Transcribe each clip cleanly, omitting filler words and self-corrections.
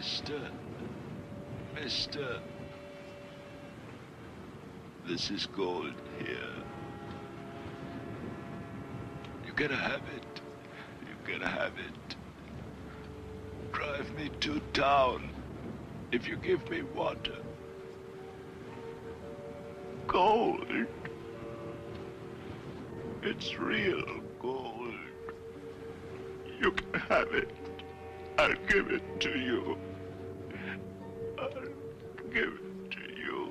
Mister, this is gold here. You gotta have it. You gotta have it. Drive me to town if you give me water. Gold. It's real gold. You can have it. I'll give it to you. I'll give it to you.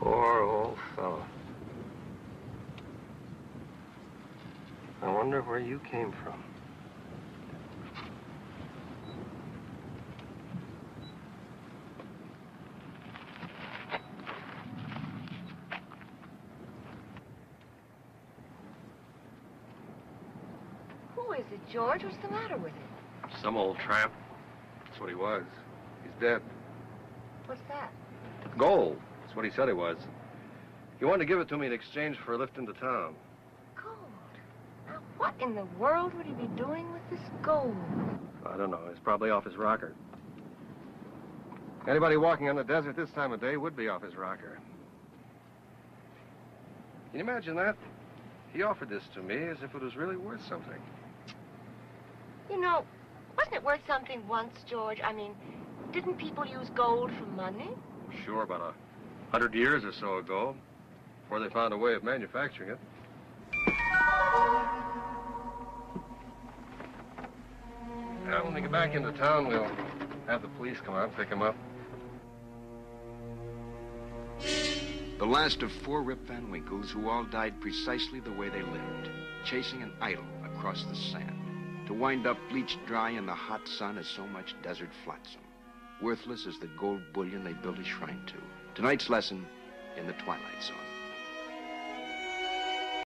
Poor old fellow. I wonder where you came from. George, what's the matter with him? Some old tramp. That's what he was. He's dead. What's that? Gold. That's what he said he was. He wanted to give it to me in exchange for a lift into town. Gold? Now, what in the world would he be doing with this gold? I don't know. He's probably off his rocker. Anybody walking on the desert this time of day would be off his rocker. Can you imagine that? He offered this to me as if it was really worth something. You know, wasn't it worth something once, George? I mean, didn't people use gold for money? Sure, about 100 years or so ago, before they found a way of manufacturing it. Now, when we get back into town, we'll have the police come out and pick him up. The last of 4 Rip Van Winkles who all died precisely the way they lived, chasing an idol across the sand, to wind up bleached dry in the hot sun as so much desert flotsam, worthless as the gold bullion they built a shrine to. Tonight's lesson in the Twilight Zone.